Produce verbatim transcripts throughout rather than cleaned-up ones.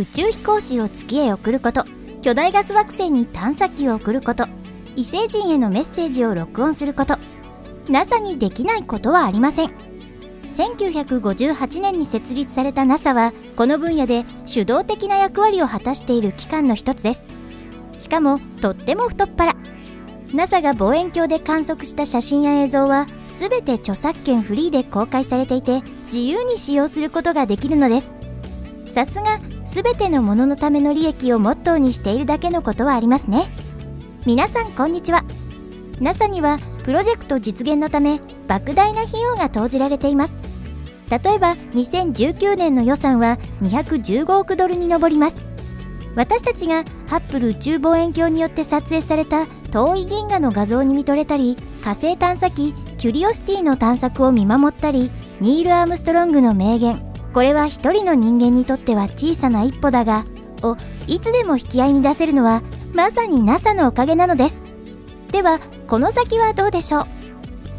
宇宙飛行士を月へ送ること、巨大ガス惑星に探査機を送ること、異星人へのメッセージを録音すること、 ナサ にできないことはありません。せんきゅうひゃくごじゅうはちねんに設立された ナサ はこの分野で主導的な役割を果たしている機関の一つです。しかもとっても太っ腹。 ナサ が望遠鏡で観測した写真や映像は全て著作権フリーで公開されていて、自由に使用することができるのです。さすが全てのもののための利益をモットーにしているだけのことはありますね。皆さんこんにちは。 ナサ にはプロジェクト実現のため莫大な費用が投じられています。例えばにせんじゅうきゅうねんの予算はにひゃくじゅうごおくドルに上ります。私たちがハッブル宇宙望遠鏡によって撮影された遠い銀河の画像に見とれたり、火星探査機キュリオシティの探索を見守ったり、ニール・アームストロングの名言「これは一人の人間にとっては小さな一歩だが」をいつでも引き合いに出せるのはまさに ナサ のおかげなのです。ではこの先はどうでしょう。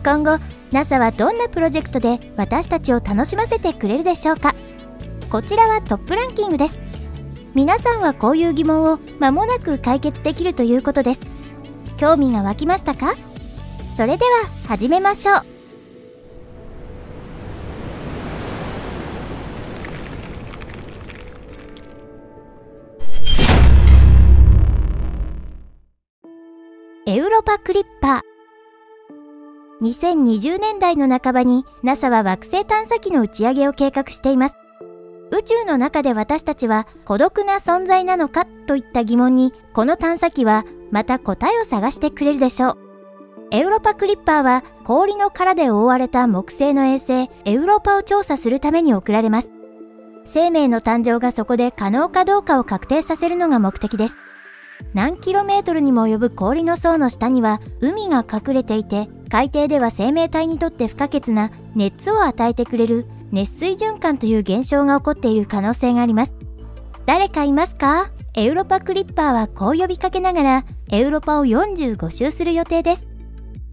今後 ナサ はどんなプロジェクトで私たちを楽しませてくれるでしょうか。こちらはトップランキングです。皆さんはこういう疑問を間もなく解決できるということです。興味が湧きましたか？それでは始めましょう。エウロパクリッパー。にせんにじゅうねんだいの半ばに ナサ は惑星探査機の打ち上げを計画しています。宇宙の中で私たちは孤独な存在なのかといった疑問に、この探査機はまた答えを探してくれるでしょう。エウロパクリッパーは氷の殻で覆われた木星の衛星エウロパを調査するために送られます。生命の誕生がそこで可能かどうかを確定させるのが目的です。何キロメートルにも及ぶ氷の層の下には海が隠れていて、海底では生命体にとって不可欠な熱を与えてくれる熱水循環という現象が起こっている可能性があります。誰かいますか？エウロパクリッパーはこう呼びかけながらエウロパをよんじゅうごしゅうする予定です。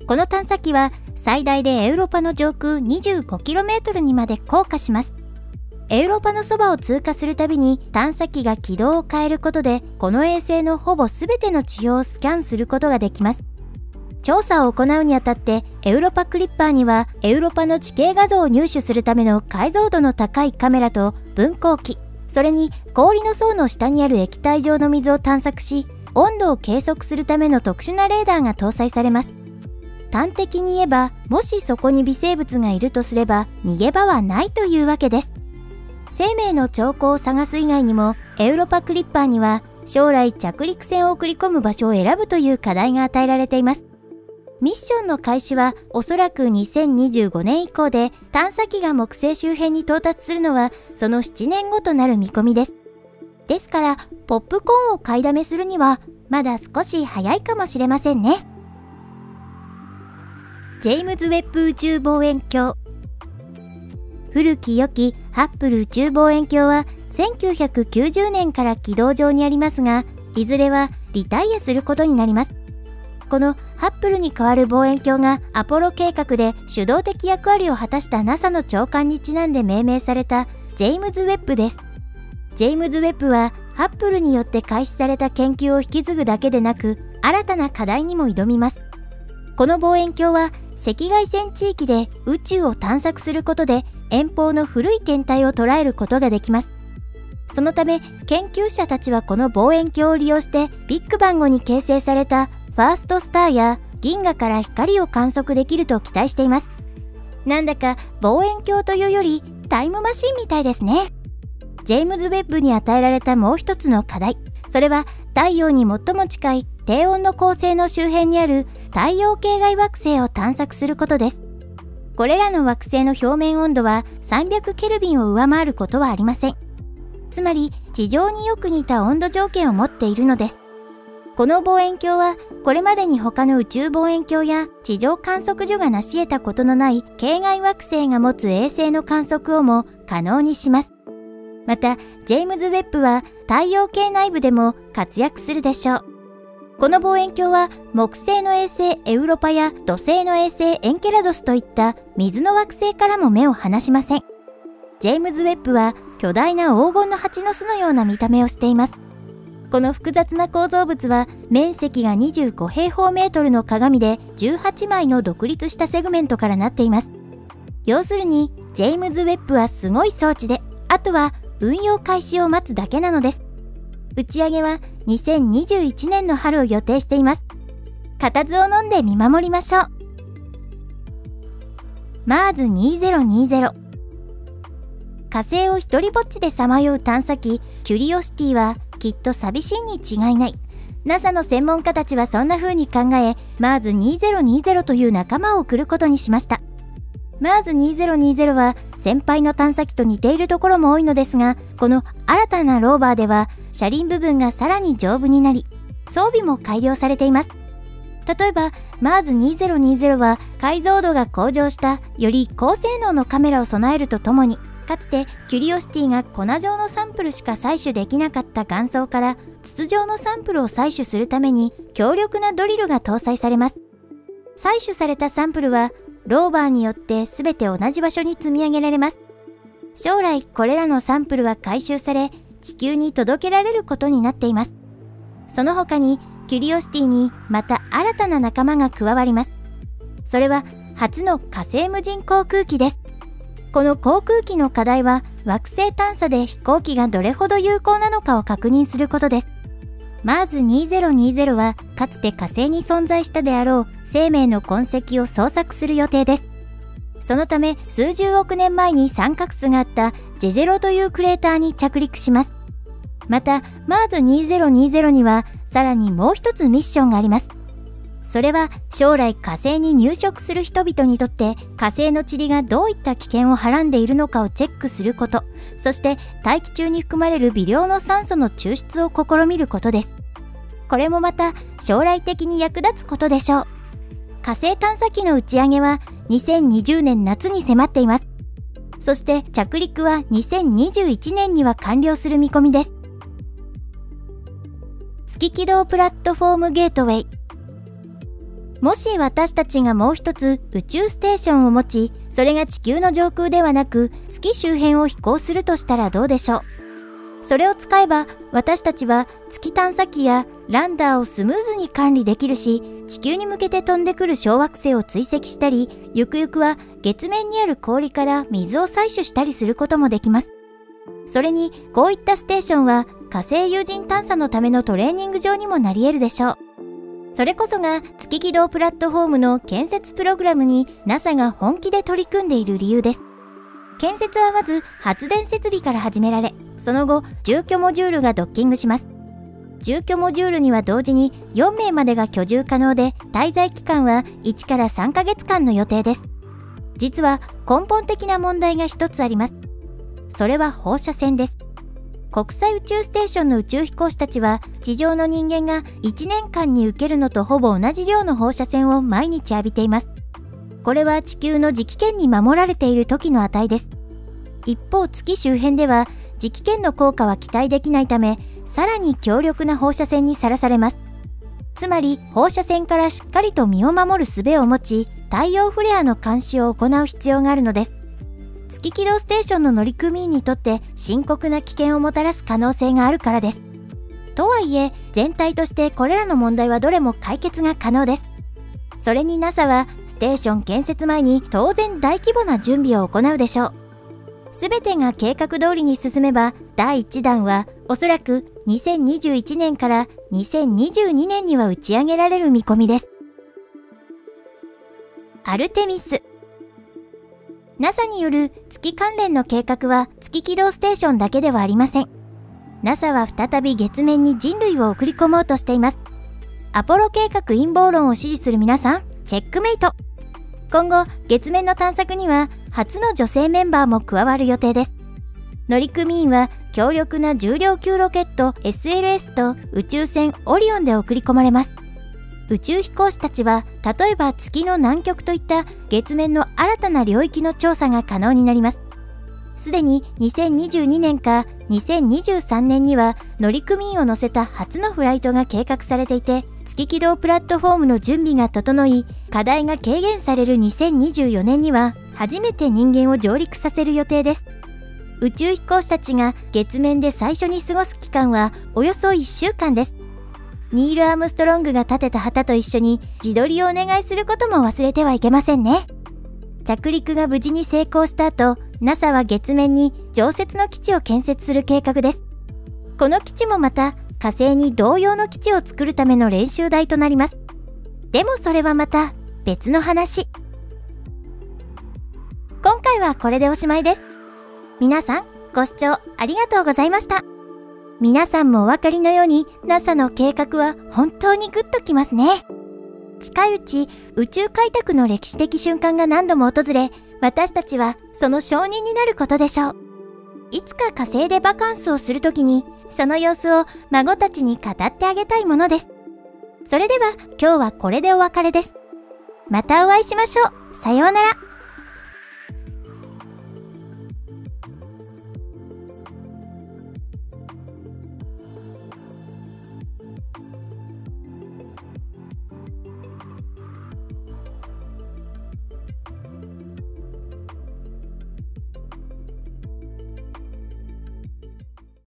この探査機は最大でエウロパの上空 にじゅうごキロメートル にまで降下します。エウロパのそばを通過するたびに探査機が軌道を変えることで、この衛星のほぼ全ての地表をスキャンすることができます。調査を行うにあたってエウロパクリッパーにはエウロパの地形画像を入手するための解像度の高いカメラと分光器、それに氷の層の下にある液体状の水を探索し、温度を計測するための特殊なレーダーが搭載されます。端的に言えば、もしそこに微生物がいるとすれば逃げ場はないというわけです。生命の兆候を探す以外にも、エウロパクリッパーには将来着陸船を送り込む場所を選ぶという課題が与えられています。ミッションの開始はおそらくにせんにじゅうごねん以降で、探査機が木星周辺に到達するのはそのななねんごとなる見込みです。ですからポップコーンを買いだめするにはまだ少し早いかもしれませんね。ジェイムズ・ウェッブ宇宙望遠鏡。古き良きハッブル宇宙望遠鏡はせんきゅうひゃくきゅうじゅうねんから軌道上にありますが、いずれはリタイアすることになります。このハッブルに代わる望遠鏡がアポロ計画で主導的役割を果たした ナサ の長官にちなんで命名されたジェイムズ・ウェッブです。ジェイムズ・ウェッブはハッブルによって開始された研究を引き継ぐだけでなく、新たな課題にも挑みます。この望遠鏡は赤外線地域で宇宙を探索することで遠方の古い天体を捉えることができます。そのため研究者たちはこの望遠鏡を利用してビッグバン後に形成されたファーストスターや銀河から光を観測できると期待しています。なんだか望遠鏡というよりタイムマシンみたいですね。ジェイムズ・ウェッブに与えられたもう一つの課題、それは太陽に最も近い低温の恒星の周辺にある太陽系外惑星を探索することです。これらの惑星の表面温度はさんびゃくケルビンを上回ることはありません。つまり地上によく似た温度条件を持っているのです。この望遠鏡はこれまでに他の宇宙望遠鏡や地上観測所が成し得たことのない系外惑星が持つ衛星の観測をも可能にします。またジェイムズ・ウェッブは太陽系内部でも活躍するでしょう。この望遠鏡は木星の衛星エウロパや土星の衛星エンケラドスといった水の惑星からも目を離しません。ジェイムズ・ウェッブは巨大な黄金の蜂の巣のような見た目をしています。この複雑な構造物は面積がにじゅうごへいほうメートルの鏡でじゅうはちまいの独立したセグメントからなっています。要するにジェイムズ・ウェッブはすごい装置で、あとは運用開始を待つだけなのです。打ち上げはにせんにじゅういちねんの春を予定しています。固唾を飲んで見守りましょう。マーズにせんにじゅう。火星を一人ぼっちでさまよう探査機キュリオシティはきっと寂しいに違いない。 ナサ の専門家たちはそんな風に考え、マーズにせんにじゅうという仲間を送ることにしました。マーズにせんにじゅうは先輩の探査機と似ているところも多いのですが、この新たなローバーでは車輪部分がさらに丈夫になり、装備も改良されています。例えば マーズにせんにじゅうは解像度が向上したより高性能のカメラを備えるとともに、かつてキュリオシティが粉状のサンプルしか採取できなかった岩層から筒状のサンプルを採取するために強力なドリルが搭載されます。採取されたサンプルはローバーによって全て同じ場所に積み上げられます。将来これらのサンプルは回収され、地球に届けられることになっています。その他にキュリオシティにまた新たな仲間が加わります。それは初の火星無人航空機です。この航空機の課題は惑星探査で飛行機がどれほど有効なのかを確認することです。マーズにせんにじゅうはかつて火星に存在したであろう生命の痕跡を捜索する予定です。そのため数十億年前に三角巣があったジェジェロというクレーターに着陸します。またマーズにせんにじゅうにはさらにもう一つミッションがあります。それは将来火星に入植する人々にとって火星の塵がどういった危険をはらんでいるのかをチェックすること、そして大気中に含まれる微量の酸素の抽出を試みることです。これもまた将来的に役立つことでしょう。火星探査機の打ち上げはにせんにじゅうねん夏に迫っています。そして着陸はにせんにじゅういちねんには完了する見込みです。月軌道プラットフォームゲートウェイ。もし私たちがもう一つ宇宙ステーションを持ち、それが地球の上空ではなく月周辺を飛行するとしたらどうでしょう。それを使えば私たちは月探査機やランダーをスムーズに管理できるし、地球に向けて飛んでくる小惑星を追跡したり、ゆくゆくは月面にある氷から水を採取したりすることもできます。それにこういったステーションは火星有人探査のためのトレーニング場にもなり得るでしょう。それこそが月軌道プラットフォームの建設プログラムに ナサ が本気で取り組んでいる理由です。建設はまず発電設備から始められ、その後住居モジュールがドッキングします。住居モジュールには同時によんめいまでが居住可能で、滞在期間はいちから さんかげつかんの予定です。実は根本的な問題がひとつあります。それは放射線です。国際宇宙ステーションの宇宙飛行士たちは地上の人間がいちねんかんに受けるのとほぼ同じ量の放射線を毎日浴びています。これは地球の磁気圏に守られている時の値です。一方月周辺では磁気圏の効果は期待できないため、さらに強力な放射線にさらされます。つまり放射線からしっかりと身を守る術を持ち、太陽フレアの監視を行う必要があるのです。月軌道ステーションの乗組員にとって深刻な危険をもたらす可能性があるからです。とはいえ全体としてこれらの問題はどれも解決が可能です。それに ナサ はステーション建設前に当然大規模な準備を行うでしょう。全てが計画通りに進めばだいいちだんはおそらくにせんにじゅういちねんからにせんにじゅうにねんには打ち上げられる見込みです。アルテミス。ナサ による月関連の計画は月軌道ステーションだけではありません。ナサ は再び月面に人類を送り込もうとしています。アポロ計画陰謀論を支持する皆さん、チェックメイト。今後、月面の探索には初の女性メンバーも加わる予定です。乗組員は強力な重量級ロケット エスエルエス と宇宙船オリオンで送り込まれます。宇宙飛行士たちは例えば月の南極といった月面の新たな領域の調査が可能になります。すでににせんにじゅうにねんかにせんにじゅうさんねんには乗組員を乗せた初のフライトが計画されていて、月軌道プラットフォームの準備が整い、課題が軽減されるにせんにじゅうよねんには初めて人間を上陸させる予定です。宇宙飛行士たちが月面で最初に過ごす期間はおよそいっしゅうかんです。ニール・アームストロングが立てた旗と一緒に自撮りをお願いすることも忘れてはいけませんね。着陸が無事に成功した後、NASA は月面に常設の基地を建設する計画です。この基地もまた火星に同様の基地を作るための練習台となります。でもそれはまた別の話。今回はこれでおしまいです。皆さん、ご視聴ありがとうございました。皆さんもお分かりのように NASA の計画は本当にグッときますね。近いうち宇宙開拓の歴史的瞬間が何度も訪れ、私たちはその証人になることでしょう。いつか火星でバカンスをするときに、その様子を孫たちに語ってあげたいものです。それでは今日はこれでお別れです。またお会いしましょう。さようなら。